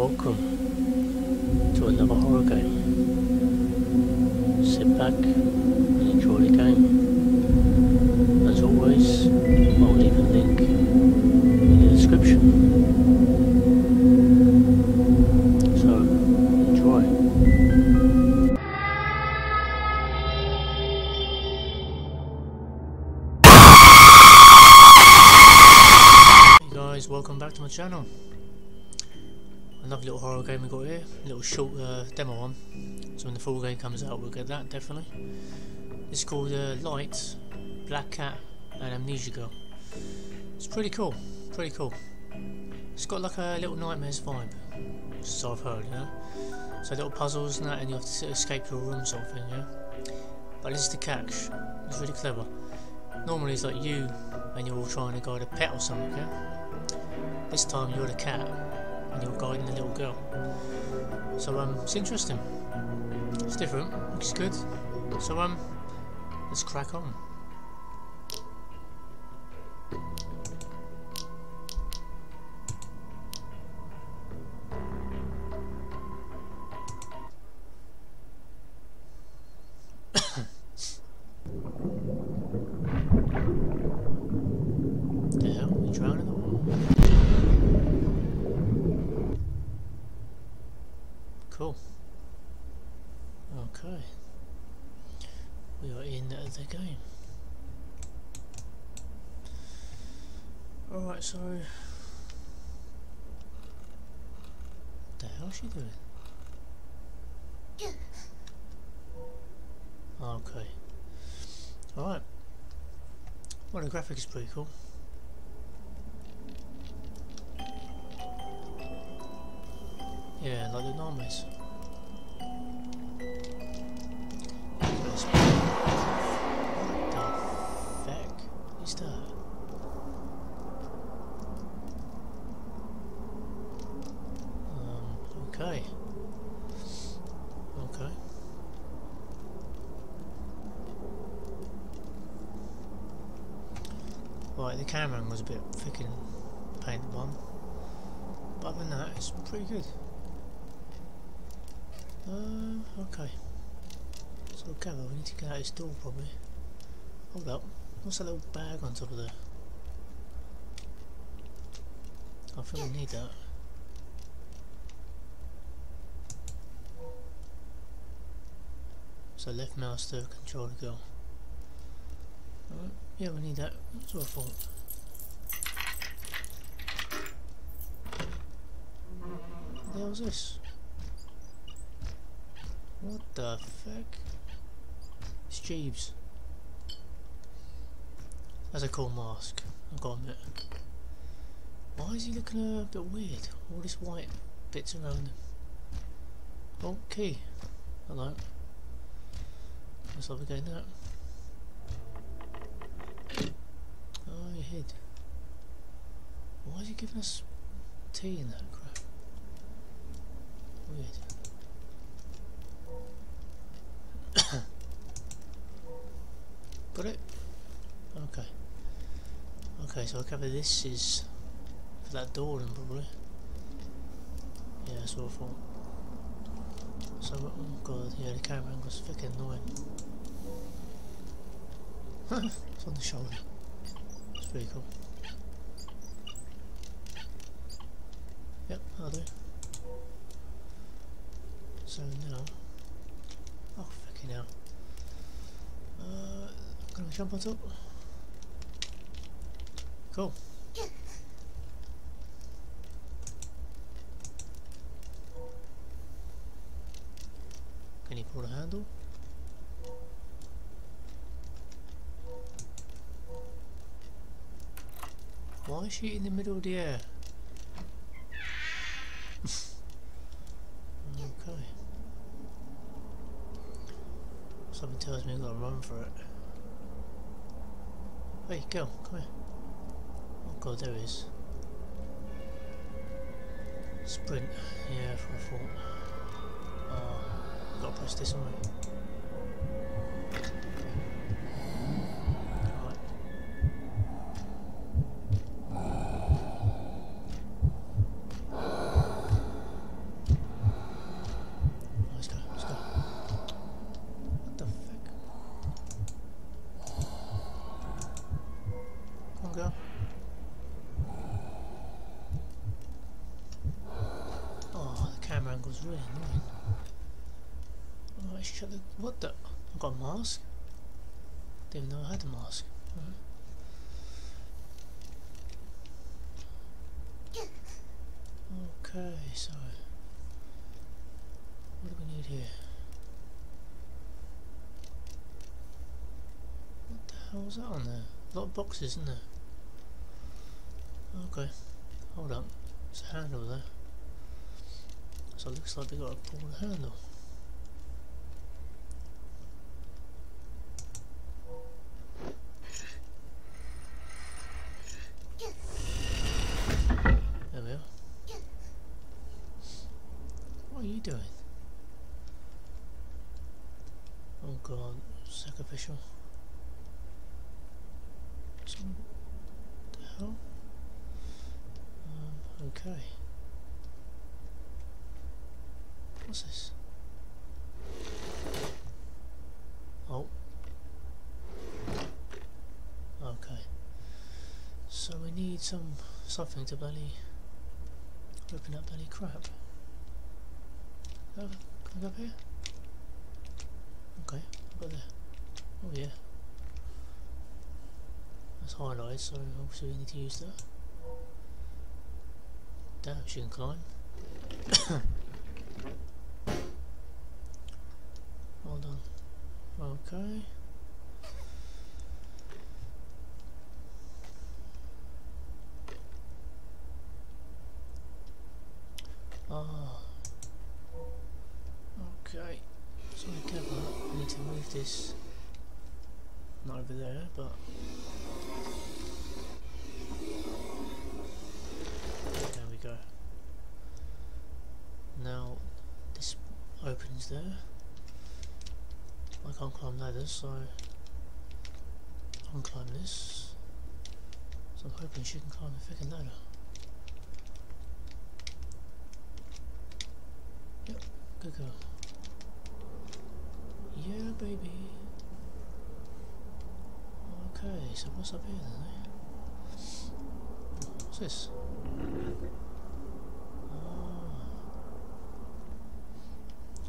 Welcome to another horror game. Sit back and enjoy the game. As always, I'll leave a link in the description. So, enjoy. Welcome back to my channel. Another little horror game we got here, a little short demo one. So when the full game comes out, we'll get that definitely. It's called Light Black Cat and Amnesia Girl. It's pretty cool. It's got like a Little Nightmares vibe, as I've heard, you know. So little puzzles and that, and you have to escape to a room sort of thing, yeah. But this is the catch. It's really clever. Normally it's like you and you're all trying to guide a pet or something, yeah. This time you're the cat and you're guiding the little girl. So it's interesting. It's different, looks good. So let's crack on. The hell, are you drowning or what? Cool. Okay. We are in the game. Alright, so. What the hell is she doing? Okay. Alright. Well, the graphic is pretty cool. Yeah, like the Nightmares. What the feck is that? Okay. Right, the camera was a bit thick and painted on, but other than that, it's pretty good. Okay. So Gavin, we need to get out his door probably. Hold up. What's that little bag on top of there? I feel we need that. So left mouse to control the girl. Alright, yeah, we need that. That's what I thought. What the hell is this? What the fuck? It's Jeeves. That's a cool mask, I've got to admit. Why is he looking a bit weird? All these white bits around him. Oh, key. Hello. Let's have a go now. Oh, he hid. Why is he giving us tea in that crap? Weird. Got it? Okay. Okay, so I cover this is for that door then probably. Yeah, that's what I thought. So, oh god, yeah, the camera angle's freaking annoying. It's on the shoulder. It's pretty cool. Yep, I'll do. So now... Oh, fucking hell. Can we jump on top? Cool. Can you pull the handle? Why is she in the middle of the air? Okay. Something tells me I've got to run for it. Hey, girl, come here. Oh god, there he is. Sprint. Yeah, for a thought. Oh, gotta press this one. Right. Okay. Oh, the camera angle's really annoying. Oh, I should have. What the? I got a mask? Didn't even know I had a mask. Right. Okay, so what do we need here? What the hell was that on there? A lot of boxes, isn't there? Okay, hold up. There's a handle there. So it looks like we got to pull the handle. Sacrificial. What the hell? Okay. What's this? Oh. Okay. So we need something to bloody open up bloody crap. Oh, can I go up here? Okay, right there. Oh yeah, that's highlighted, so obviously we need to use that. Damn, she can climb. Hold on. Okay. Ah. Okay. So I need to move this. Not over there, but there we go. Now this opens there. I can't climb ladders, so I can climb this. So I'm hoping she can climb the freaking ladder. Yep, good girl. Yeah, baby. Okay, so what's up here then? What's this? Oh.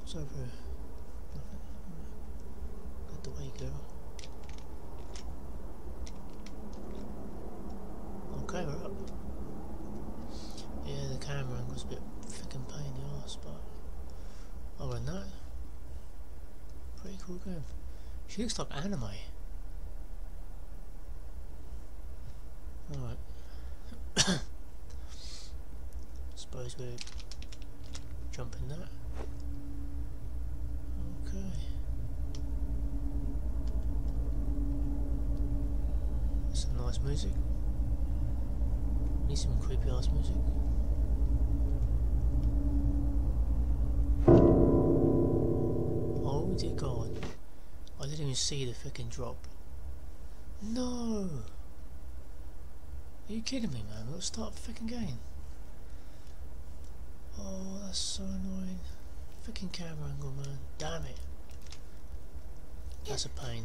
What's over here? Nothing. Get the way, girl. Okay, we're up. Yeah, the camera angle's a bit freaking pain in the ass, but other than that, pretty cool game. She looks like anime. Alright. Suppose we're jumping that. Okay. That's some nice music. Need some creepy ass music. Oh dear God. I didn't even see the frickin' drop. No! Are you kidding me, man? We'll start the freaking game. Oh, that's so annoying. Freaking camera angle, man. Damn it. That's a pain.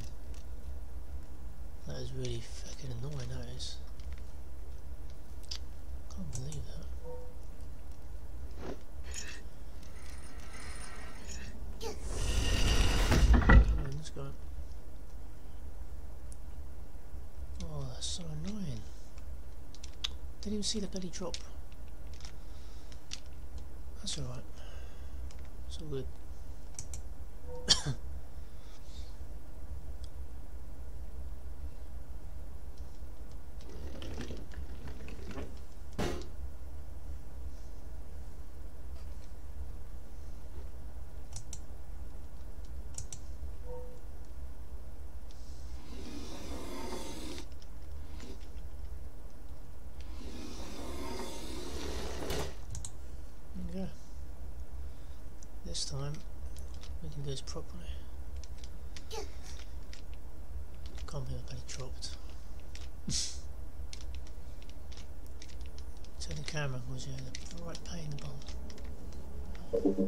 That is really freaking annoying, that is. Can't believe that. Come on, let's go. Oh, that's so annoying. Didn't even see the bloody drop. That's alright. It's all good. This time we can do this properly. Can't be bloody dropped. So the camera was in the right pain in the bum.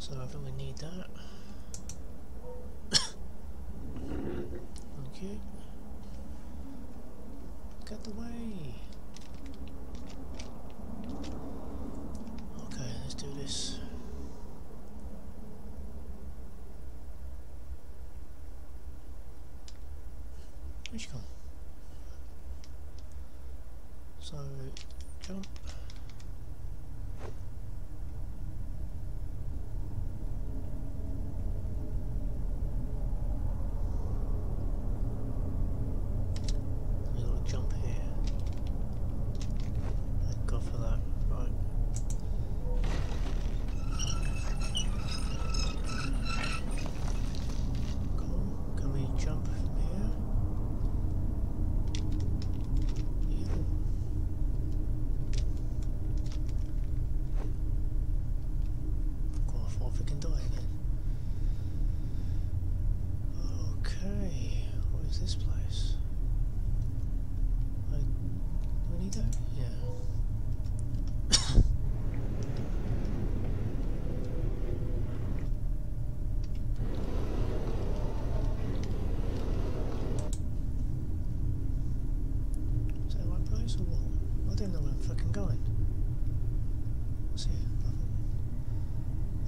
So I think we need that. Thank you. Get out the way. Okay, let's do this. Where'd you go? So, jump.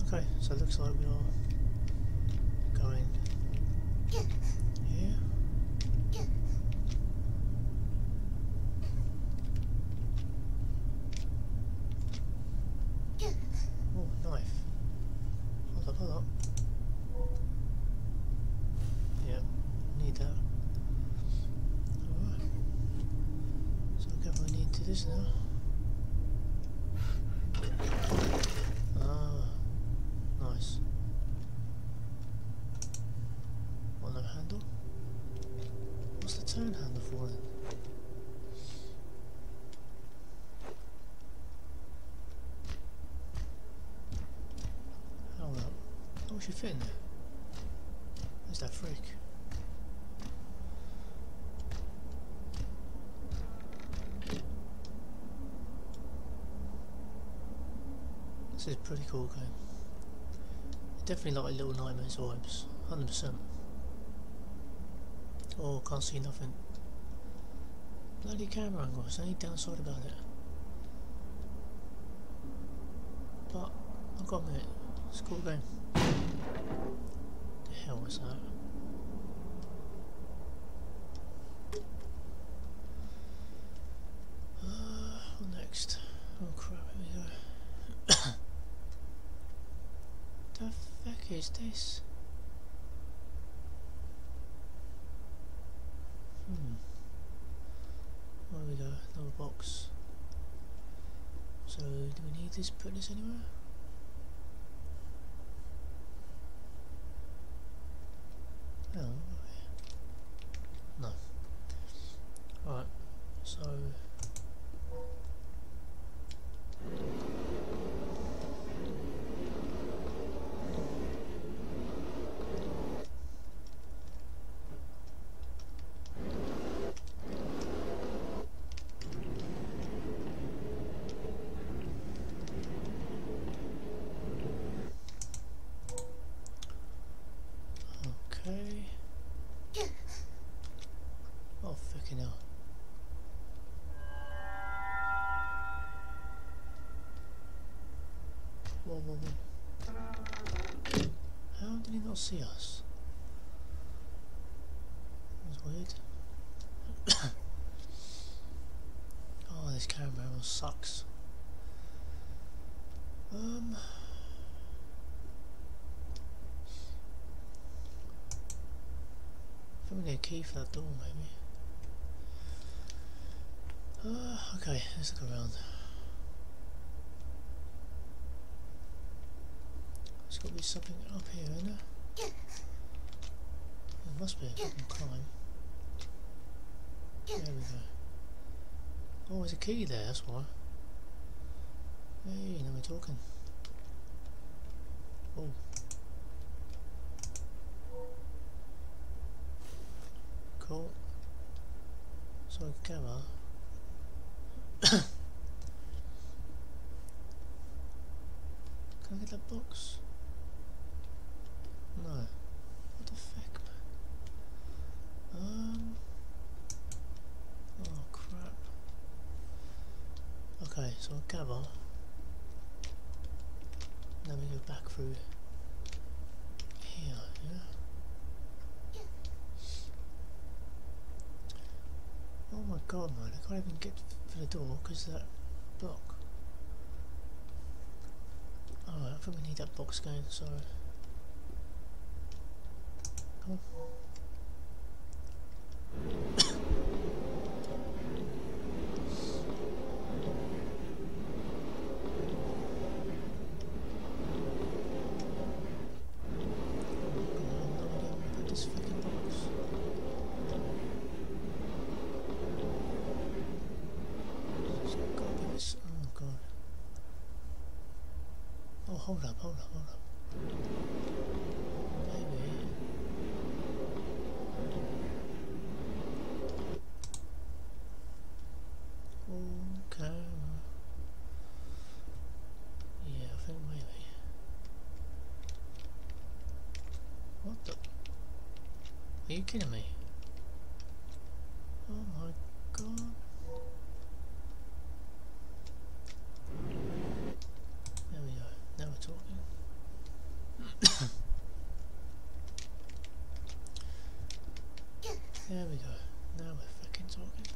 Okay, so it looks like we are going here. Oh, knife. Hold up. Yeah, need that. Alright. So I guess we need to do this now. She fit in there? Where's that freak? This is a pretty cool game. Definitely like Little Nightmares vibes, 100%. Oh, can't see nothing. Bloody camera angle, there's any downside about it. But, I've got to admit, it's a cool game. The hell was that? What next? Oh crap, here we go. The fuck is this? There we go, another box. So, do we need this? Put this anywhere? No. Alright, so how did he not see us? That was weird. Oh, this camera angle sucks. I think we need a key for that door, maybe. Okay, let's look around. There's got to be something up here, isn't there? There must be a fucking climb. There we go. Oh, there's a key there, that's why. Hey, now we're talking. Oh. Cool. So, camera. Can I get that box? No. What the fuck, man? Oh, crap. So I'll cab on. Then we go back through here, yeah? Oh my god, man, I can't even get to the door because of that block. Alright, I think we need that box again, sorry. Come on. Are you kidding me? Oh my god. There we go, now we're talking. There we go, now we're fucking talking.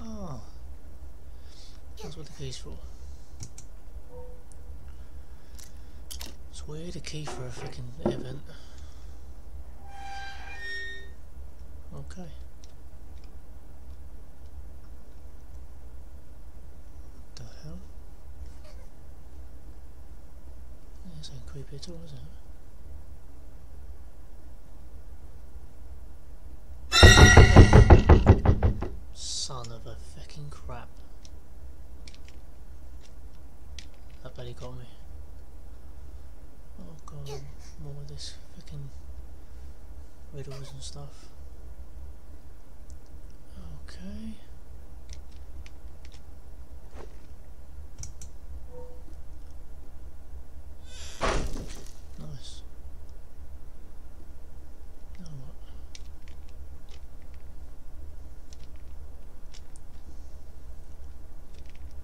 Oh, that's what the key's for. Weird, a key for a fucking event. Okay. What the hell? This ain't creepy at all, is it? Son of a fucking crap. That bloody got me. Oh god, more of this fucking riddles and stuff. Okay. Nice. Now what?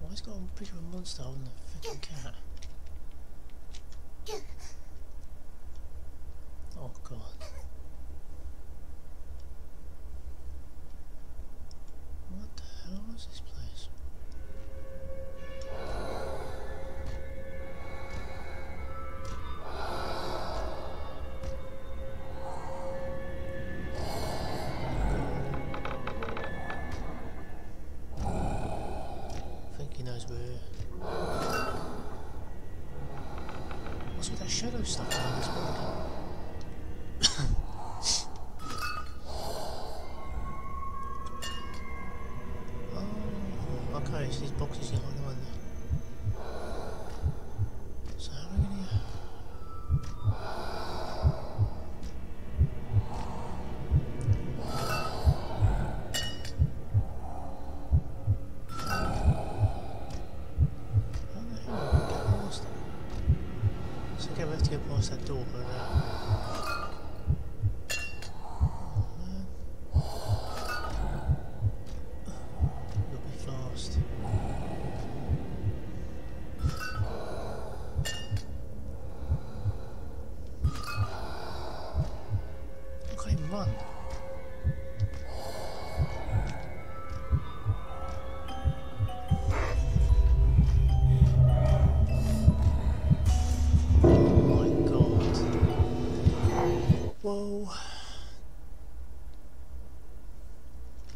Why has it got a picture of a monster on the fucking cat? Oh god. What the hell is this place? I think he knows we're here. What's with that shadow stuff on this building? Whoa.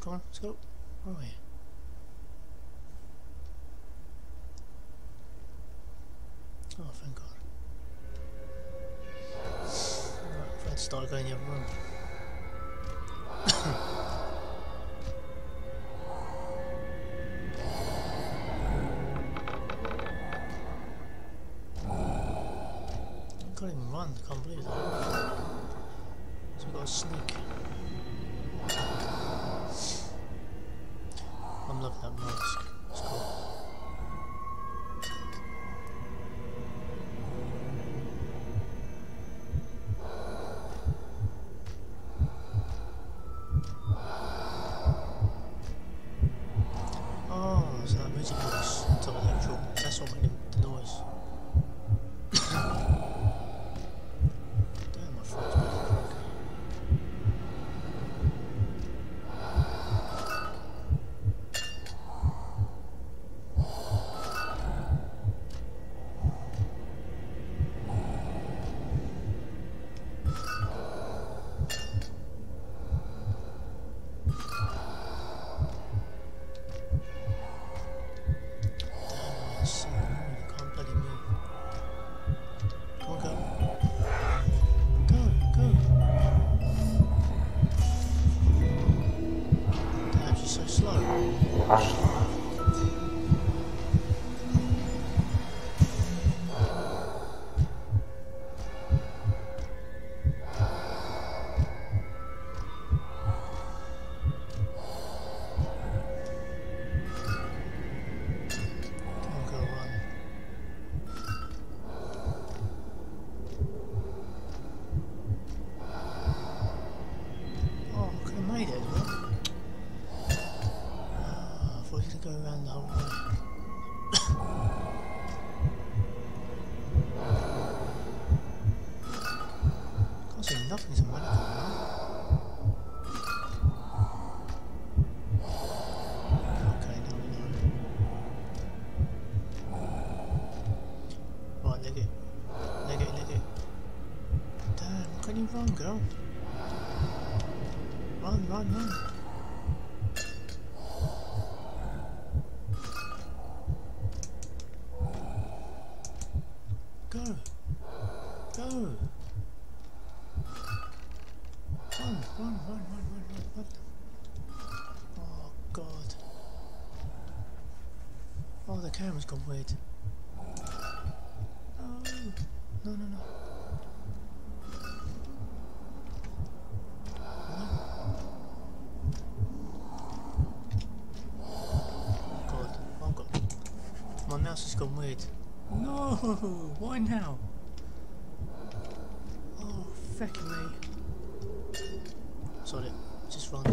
Come on, let's go. Where are we? Oh, thank God. Right, I'm afraid to start going the other room. I can't even run, I can't believe that. So we've got a sneak. I'm loving that mask. It's cool. Go. Run, run, run. Go. Go. Run, run, run, run, run, run, run. Oh, God. Oh, the camera's gone weird. No. No, no, no. Gone weird. No, why now? Oh, feck me. Sorry, just run.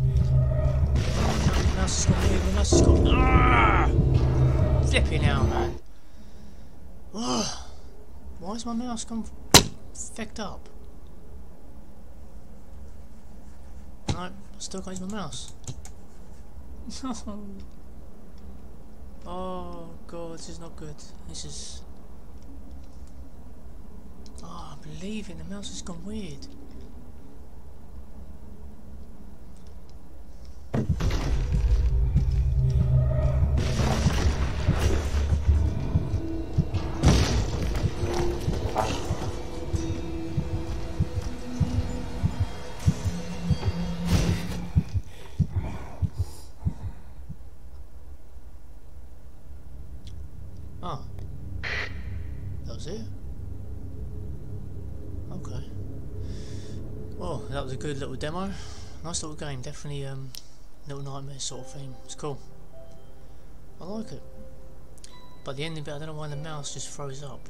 Oh, now it's gone weird. Now it's gone. Ah! Flipping out, man. Oh, why is my mouse gone fecked up? No, I still can't use my mouse. No. Oh God, this is not good. This is... Oh, I'm leaving. The mouse has gone weird. A good little demo, nice little game, definitely Little Nightmares sort of thing. It's cool, I like it, but the ending bit, I don't know why the mouse just froze up,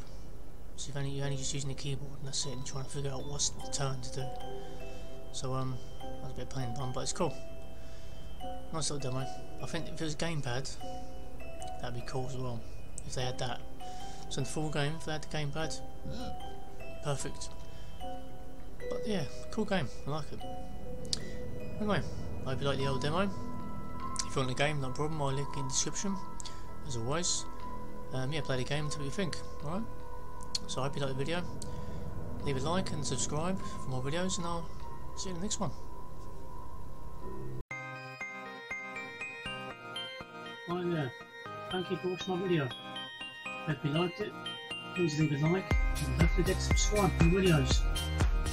so you're only just using the keyboard and that's it, and trying to figure out what's the turn to do. So that was a bit plain bum, but it's cool, nice little demo. I think if it was gamepad that'd be cool as well, if they had that. So in the full game, if they had the gamepad, perfect. But yeah, cool game, I like it. Anyway, I hope you like the old demo. If you want the game, no problem, I'll link in the description, as always. Yeah, play the game and tell me what you think, alright? So I hope you like the video. Leave a like and subscribe for more videos, and I'll see you in the next one. Right there, thank you for watching my video. Hope you liked it. Please leave a like and don't forget to subscribe for more videos.